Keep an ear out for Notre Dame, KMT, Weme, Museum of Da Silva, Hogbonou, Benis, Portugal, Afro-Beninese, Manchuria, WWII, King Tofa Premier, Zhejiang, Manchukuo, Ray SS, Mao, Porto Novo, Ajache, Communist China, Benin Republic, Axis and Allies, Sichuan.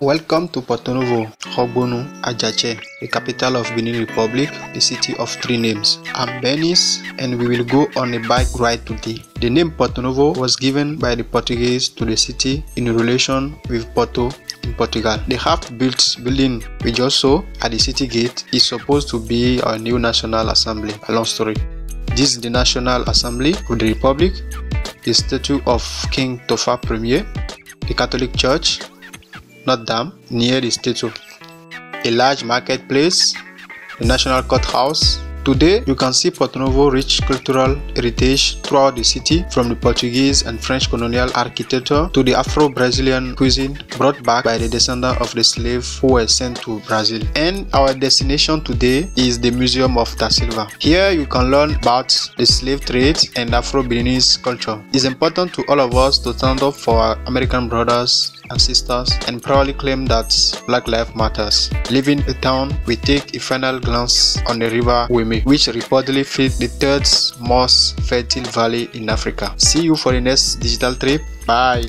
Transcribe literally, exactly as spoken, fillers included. Welcome to Porto Novo, Hogbonou, Ajache, the capital of Benin Republic, the city of three names. I'm Benis, and we will go on a bike ride today. The name Porto Novo was given by the Portuguese to the city in relation with Porto in Portugal. The half-built building we just saw at the city gate is supposed to be our new National Assembly. A long story. This is the National Assembly of the Republic, the statue of King Tofa Premier, the Catholic Church, Notre Dame, near the statue, a large marketplace, the National Courthouse. Today, you can see Porto Novo rich cultural heritage throughout the city, from the Portuguese and French colonial architecture to the Afro-Brazilian cuisine brought back by the descendants of the slaves who were sent to Brazil. And our destination today is the Museum of Da Silva. Here, you can learn about the slave trade and Afro-Beninese culture. It's important to all of us to stand up for our American brothers and sisters and proudly claim that Black life matters. Leaving the town, we take a final glance on the river Weme, which reportedly feeds the third most fertile valley in Africa. See you for the next digital trip. Bye!